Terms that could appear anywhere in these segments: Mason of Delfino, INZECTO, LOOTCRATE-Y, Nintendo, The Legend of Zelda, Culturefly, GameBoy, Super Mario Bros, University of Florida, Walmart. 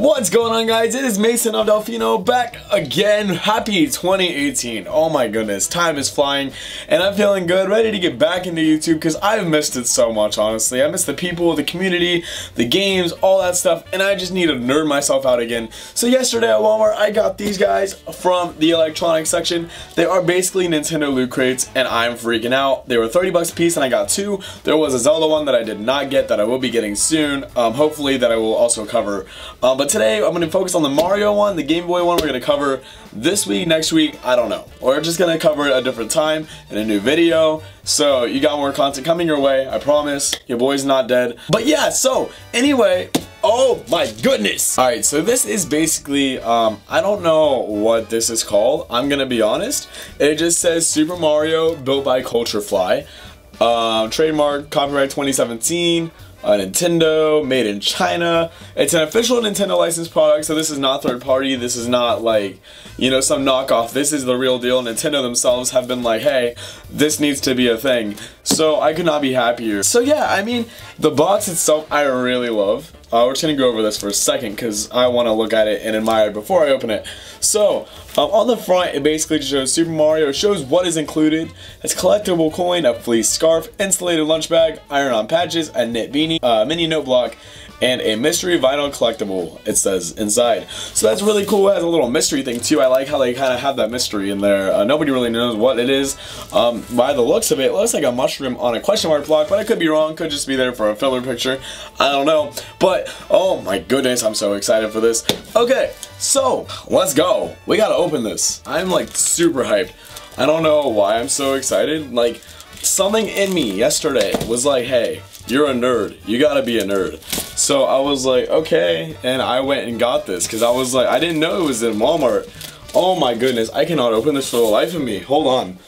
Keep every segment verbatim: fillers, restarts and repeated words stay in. What's going on, guys? It is Mason of Delfino back again. Happy twenty eighteen. Oh my goodness, time is flying and I'm feeling good, ready to get back into YouTube because I've missed it so much, honestly. I miss the people, the community, the games, all that stuff, and I just need to nerd myself out again. So yesterday at Walmart, I got these guys from the electronics section. They are basically Nintendo loot crates and I'm freaking out. They were thirty bucks a piece and I got two. There was a Zelda one that I did not get that I will be getting soon, um, hopefully that I will also cover. Um, But today, I'm going to focus on the Mario one, the Game Boy one. We're going to cover this week, next week, I don't know. We're just going to cover it a different time in a new video. So, you got more content coming your way, I promise. Your boy's not dead. But yeah, so, anyway... Oh my goodness! Alright, so this is basically, um, I don't know what this is called. I'm going to be honest. It just says Super Mario, built by Culturefly. Uh, trademark, copyright twenty seventeen. Uh, Nintendo, made in China. It's an official Nintendo licensed product, so this is not third party. This is not like, you know, some knockoff. This is the real deal. Nintendo themselves have been like, hey, this needs to be a thing. So I could not be happier. So yeah, I mean, the box itself I really love. Uh, we're just going to go over this for a second because I want to look at it and admire it before I open it. So, um, on the front, it basically shows Super Mario. It shows what is included. It's collectible coin, a fleece scarf, insulated lunch bag, iron-on patches, a knit beanie, a mini note block, and a mystery vinyl collectible, it says inside. So that's really cool. It has a little mystery thing, too. I like how they kind of have that mystery in there. Uh, nobody really knows what it is. Um, by the looks of it, it looks like a mushroom on a question mark block, but I could be wrong. Could just be there for a filler picture. I don't know. But oh my goodness, I'm so excited for this. Okay, so let's go. We gotta open this. I'm like super hyped. I don't know why I'm so excited. Like, something in me yesterday was like, hey, you're a nerd. You gotta be a nerd. So I was like, okay, and I went and got this because I was like, I didn't know it was in Walmart. Oh my goodness, I cannot open this for the life of me. Hold on.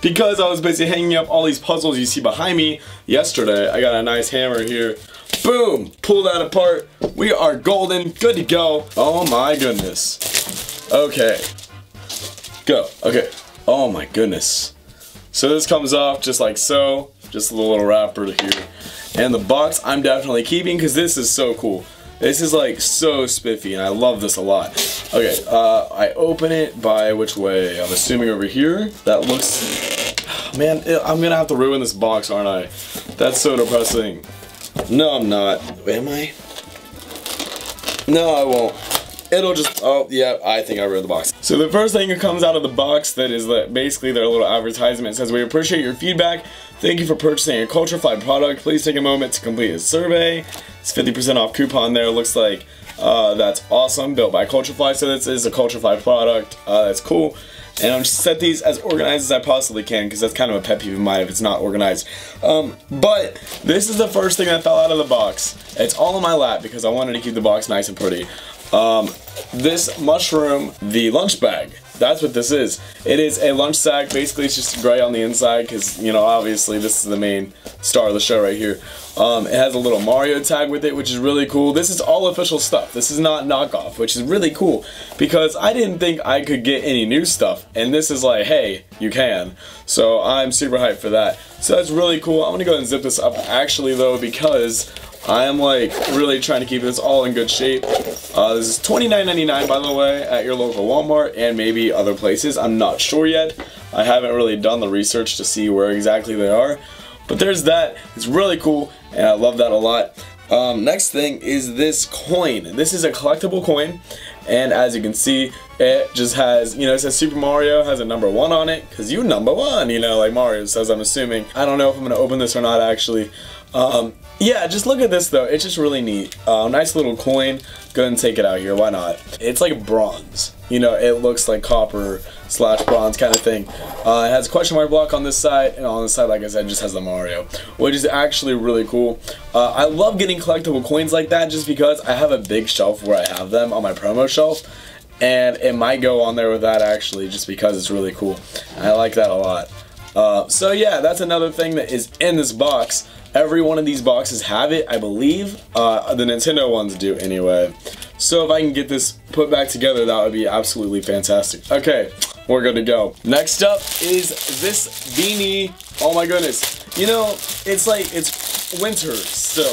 Because I was busy hanging up all these puzzles you see behind me yesterday, I got a nice hammer here. Boom! Pull that apart. We are golden. Good to go. Oh my goodness. Okay. Go. Okay. Oh my goodness. So this comes off just like so. Just a little wrapper here. And the box I'm definitely keeping because this is so cool. This is like so spiffy and I love this a lot. Okay. Uh, I open it by which way? I'm assuming over here. That looks... Man, I'm going to have to ruin this box, aren't I? That's so depressing. No, I'm not. Am I? No, I won't. It'll just... Oh, yeah, I think I read the box. So the first thing that comes out of the box that is that basically their little advertisement. It says, we appreciate your feedback. Thank you for purchasing a Culturefly product. Please take a moment to complete a survey. It's fifty percent off coupon there. Looks like uh, that's awesome. Built by Culturefly. So this is a Culturefly product. Uh, that's cool. And I'm just set these as organized as I possibly can because that's kind of a pet peeve of mine if it's not organized. Um, but this is the first thing that fell out of the box. It's all in my lap because I wanted to keep the box nice and pretty. Um, this mushroom, the lunch bag. That's what this is. It is a lunch sack. Basically, it's just gray on the inside because, you know, obviously this is the main star of the show right here. Um, it has a little Mario tag with it, which is really cool. This is all official stuff. This is not knockoff, which is really cool because I didn't think I could get any new stuff. And this is like, hey, you can. So I'm super hyped for that. So that's really cool. I'm going to go ahead and zip this up actually, though, because... I am like really trying to keep this all in good shape. Uh, this is twenty-nine ninety-nine, by the way, at your local Walmart and maybe other places. I'm not sure yet. I haven't really done the research to see where exactly they are. But there's that. It's really cool and I love that a lot. Um, next thing is this coin. This is a collectible coin and as you can see, it just has, you know, it says Super Mario, has a number one on it because you number one, you know, like Mario says, I'm assuming. I don't know if I'm going to open this or not actually. Um, yeah, just look at this though, it's just really neat. Uh, nice little coin, go ahead and take it out here, why not? It's like bronze, you know, it looks like copper slash bronze kind of thing. Uh, it has a question mark block on this side, and on this side, like I said, just has the Mario, which is actually really cool. Uh, I love getting collectible coins like that just because I have a big shelf where I have them on my promo shelf, and it might go on there with that actually just because it's really cool. I like that a lot. Uh, so yeah, that's another thing that is in this box. Every one of these boxes have it, I believe. Uh, the Nintendo ones do anyway. So if I can get this put back together, that would be absolutely fantastic. Okay, we're good to go. Next up is this beanie. Oh my goodness. You know, it's like, it's winter still.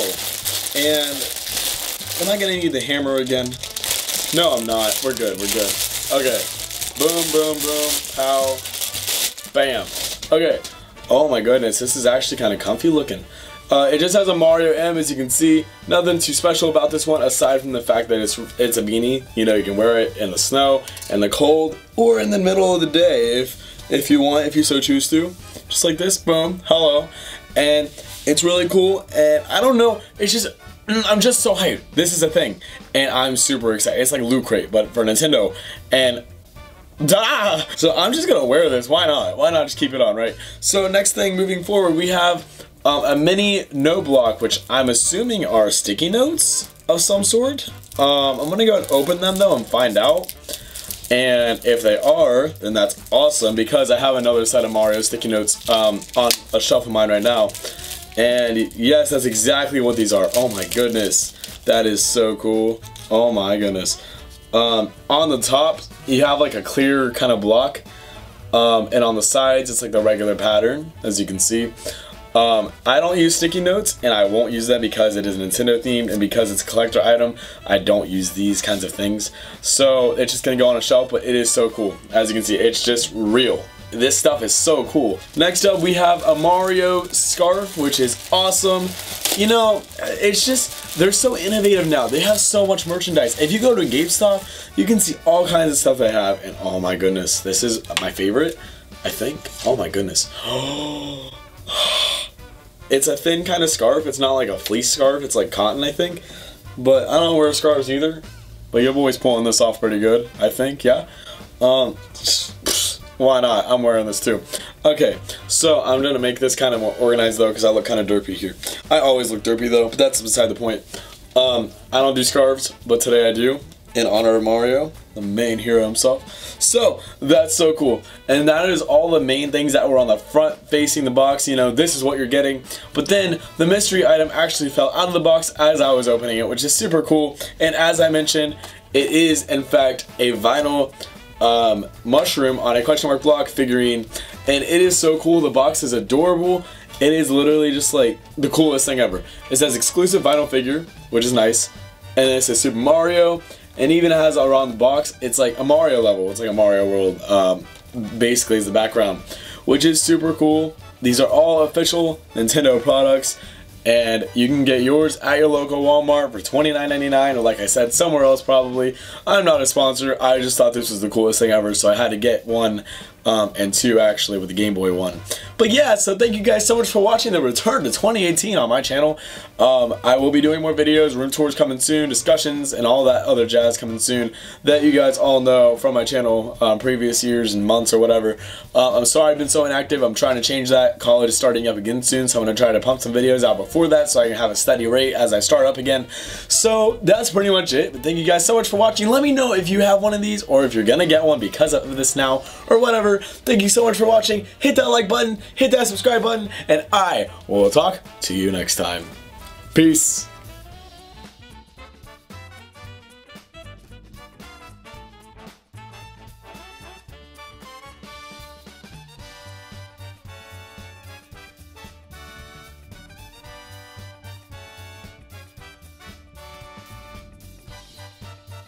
And Am I gonna need the hammer again? No, I'm not. We're good, we're good. Okay. Boom, boom, boom. Pow. Bam. Okay. Oh my goodness, this is actually kind of comfy looking. Uh, it just has a Mario M, as you can see. Nothing too special about this one, aside from the fact that it's it's a beanie. You know, you can wear it in the snow, in the cold, or in the middle of the day if if you want, if you so choose to. Just like this, boom, hello. And it's really cool, and I don't know, it's just, I'm just so hyped. This is a thing, and I'm super excited. It's like Loot Crate, but for Nintendo, and da! So I'm just gonna wear this, why not? Why not just keep it on, right? So next thing, moving forward, we have Um, a mini note block, which I'm assuming are sticky notes of some sort. Um, I'm gonna go and open them though and find out. And if they are, then that's awesome because I have another set of Mario sticky notes um, on a shelf of mine right now. And yes, that's exactly what these are. Oh my goodness, that is so cool. Oh my goodness. Um, on the top, you have like a clear kind of block. Um, and on the sides, it's like the regular pattern, as you can see. Um, I don't use sticky notes, and I won't use them because it is Nintendo themed, and because it's a collector item, I don't use these kinds of things. So it's just gonna go on a shelf, but it is so cool. As you can see, it's just real. This stuff is so cool. Next up, we have a Mario scarf, which is awesome. You know, it's just, they're so innovative now. They have so much merchandise. If you go to GameStop, you can see all kinds of stuff they have, and oh my goodness, this is my favorite, I think. Oh my goodness. Oh. It's a thin kind of scarf. It's not like a fleece scarf. It's like cotton, I think. But I don't wear scarves either. But you're always pulling this off pretty good, I think, yeah? Um, why not? I'm wearing this too. Okay, so I'm going to make this kind of more organized, though, because I look kind of derpy here. I always look derpy, though, but that's beside the point. Um, I don't do scarves, but today I do, in honor of Mario, the main hero himself. So that's so cool, and that is all the main things that were on the front facing the box. You know, this is what you're getting, but then the mystery item actually fell out of the box as I was opening it, which is super cool. And as I mentioned, it is in fact a vinyl um, mushroom on a question mark block figurine, and it is so cool. The box is adorable. It is literally just like the coolest thing ever. It says exclusive vinyl figure, which is nice, and then it says Super Mario. And even has around the box, it's like a Mario level. It's like a Mario world, um, basically, is the background, which is super cool. These are all official Nintendo products, and you can get yours at your local Walmart for twenty-nine ninety-nine, or like I said, somewhere else probably. I'm not a sponsor. I just thought this was the coolest thing ever, so I had to get one, um, and two actually with the Game Boy one. But yeah, so thank you guys so much for watching the return to twenty eighteen on my channel. Um, I will be doing more videos, room tours coming soon, discussions, and all that other jazz coming soon that you guys all know from my channel um, previous years and months or whatever. Uh, I'm sorry I've been so inactive. I'm trying to change that. College is starting up again soon, so I'm going to try to pump some videos out before that so I can have a steady rate as I start up again. So that's pretty much it. But thank you guys so much for watching. Let me know if you have one of these or if you're going to get one because of this now or whatever. Thank you so much for watching. Hit that like button. Hit that subscribe button, and I will talk to you next time. Peace.